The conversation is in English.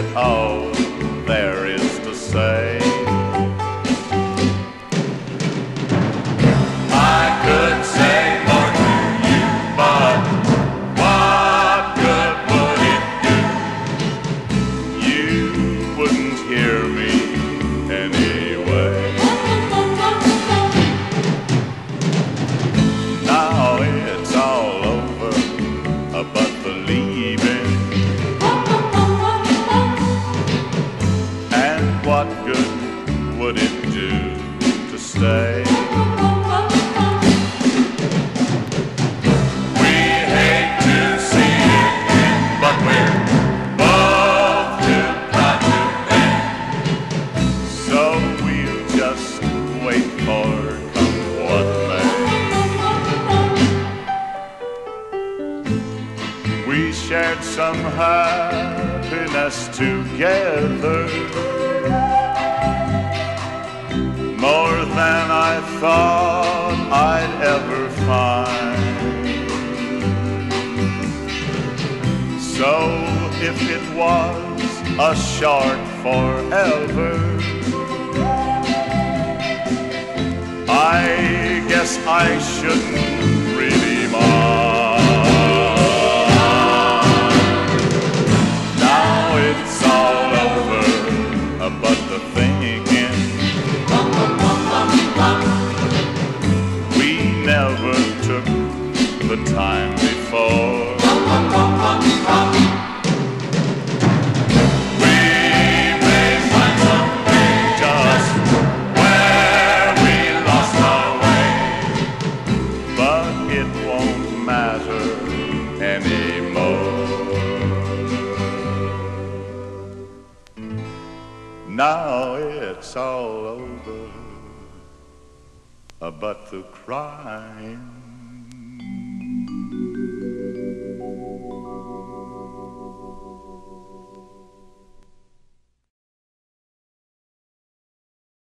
that all there is to say. I could say more to you, but what good would it do? You wouldn't hear me anyway. Now it's all over, but believe it. What good would it do to stay? We hate to see it end, but we're both too proud to end. So we'll just wait for come what may. We shared some happiness together, more than I thought I'd ever find. So if it was a short forever, I guess I shouldn't really mind. Now it's all over, but the thing the time before. We may find someday just where we lost our way, but it won't matter anymore. Now it's all over, but the crime